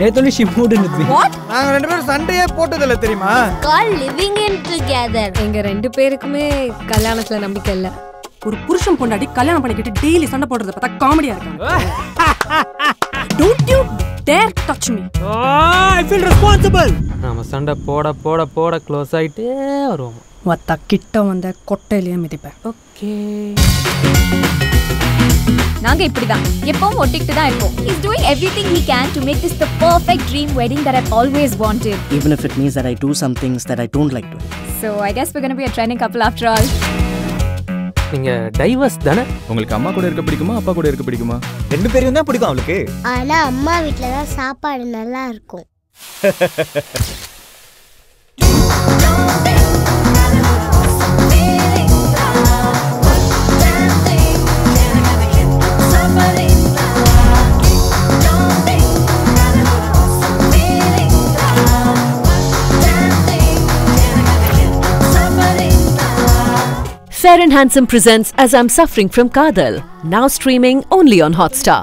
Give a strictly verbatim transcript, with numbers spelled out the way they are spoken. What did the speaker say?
நேத்தோட ship mood இருந்துது. What? நாங்க ரெண்டு பேரும் சண்டையே போட்டதல்ல தெரியுமா? Call living in together. எங்க ரெண்டு பேருக்குமே கல்யாணத்துல நம்பிக்கை இல்ல. ஒரு புருஷன் பொண்டாட்டி கல்யாணம் பண்ணிக்கிட்டு டெய்லி சண்டை போடுறத பார்த்தா காமெடியா இருக்காங்க. Don't you dare touch me. Ah, I feel responsible. நாம சண்டை போட போட போட க்ளோஸ் ஆயிட்டே வருவோம். வத்தா கிட்ட வந்த கொட்டையிலே மிதிப்பேன். ஓகே. நாங்க இப்படிதான் எப்பவும் ஒட்டிக்கிட்டு தான் இருப்போம். He is doing everything he can to make this the perfect dream wedding that I've always wanted. Even if it means that I do some things that I don't like doing. So I guess we're going to be a trending couple after all. நீங்க divorce தானே? உங்களுக்கு அம்மா கூட இருக்க பிடிக்குமா அப்பா கூட இருக்க பிடிக்குமா? ரெண்டு பேரும் தான் பிடிக்கும் உங்களுக்கு. ஆனா அம்மா வீட்ல தான் சாப்பாடு நல்லா இருக்கும். Fair and Handsome presents As I'm Suffering from Kadhal, now streaming only on Hotstar.